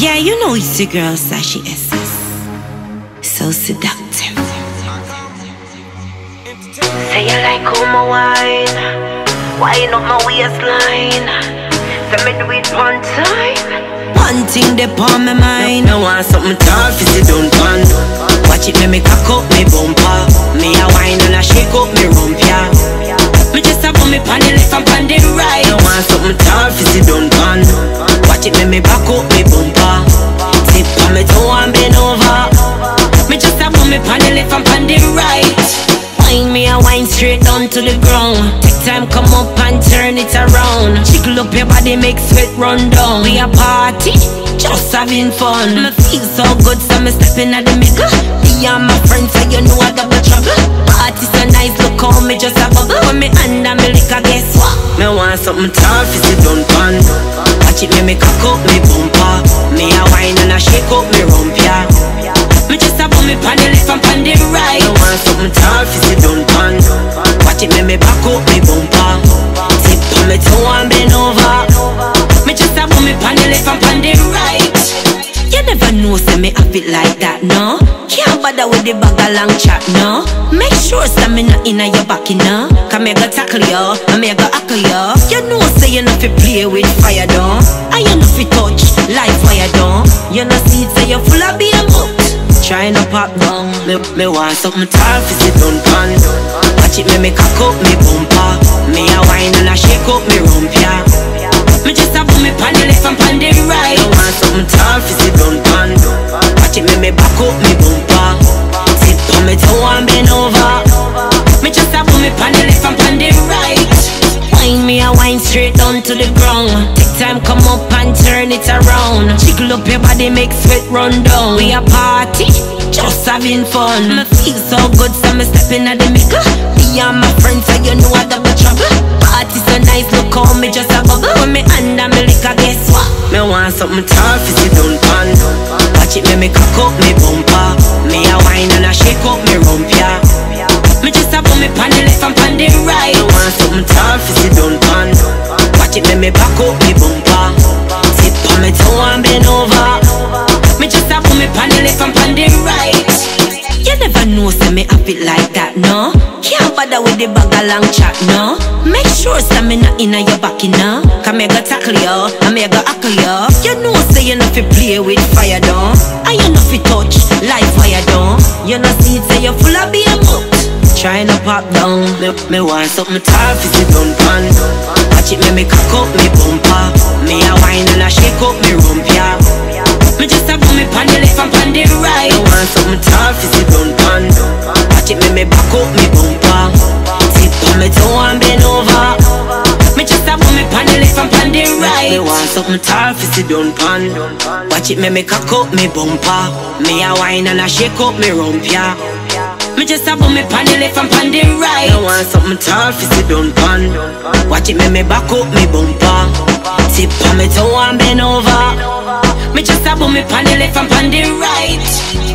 Yeah, you know it's the girl Sashi SS. So seductive. Say you like all my wine, wine up my waistline. Let me do it one time. One thing they on my mind. I want something tough if you don't want. Watch it make me cock up me bumper. Me a wine and I shake up me rump, yeah. Me just a bummy pan the left and pan the right. I want something tough if you don't want. Watch it make me back up me bumper. Tip on me toe and bend over. Me just a bummy pan the left and pan the right. Wine me a wine straight down to the ground. Time come up and turn it around. Jiggle up your body, make sweat run down. We a party, just having fun. Me feel so good, so me stepping at the middle. Me and my friends, so you know I got my trouble. Party so nice, look how me just a bubble. When me under me liquor, guess what? Me want something tough, if you don't want. Watch it, me cock up me bumper. Me a wine and I shake up me rump, yeah. Me just a bum me pan the left and pan the right. Me want something tough, if you don't want. Watch it, me back up me bumper. Tip on me toe and bend over. Me just a bummy pan the left and pan the right. You never know say me have it like that, no. Can't bother with the bag a long chat, no. Make sure say me not inna your back, no. Cause me go tackle you, and me go hackle you. You know say you not fi play with fire, no. And you not fi touch life wire, no. You not see it say you full of beer, but trying to pop down. Me want something tough if you don't want. Watch it, me cock up me bumper. Me a wine and I shake up me rump, yeah. Me just a bummy pan the left and pan the right. I want something tough if you don't pan. Watch it, me back up me bumper. Tip on me toe and bend over. Me just a bummy pan the left and pan the right. Wine me a wine straight down to the ground. Take time, come up and turn it around. Jiggle up your body, make sweat run down. We a party, just having fun. Me feel so good, so me stepping at the middle. Me and my friends, so you know I double trouble. Party so nice, look how me just a bubble. When me under me liquor, guess what? Me want something tough if you don't want. Watch it, me cock up me bumper. Me a wine and I shake up me rump, yeah. Me just a bummy pan the left and pan the right. Me want something tough if you don't want. Watch it, me back up me bumper. Tip on me toe and bend over. Me just a bummy pan the left and pan the right. You never know say me have it like that, no. Can't bother with the bag a long chat, no. Make sure say me not inna your back, no. Cause me go tackle you, and me go hackle you. You know say you not fi play with fire, no. And you not fi touch life wire, no. You not see it say you full of beer, muck. Trying to pop down. Me want something tough if you don't pan. Watch it, me cock up me bumper. Me a wine and I shake up me rump, yeah. Me just a bummy pan the left and pan the right. I want something tough if you don't pan. Watch it, me back up me bumper. Me toe and bend over. Me just a bummy pan the left and pan the right. Me want something tough if you don't pan. Watch it, me cock up me bumper. Me a wine and I shake up me rump, yeah. Me just a bummy pan the left and pan the right. Me want something tough if you don't pan. Watch it, me back up me bumper. Tip on me toe and bend over. Me just a bummy pan the left and pan the right.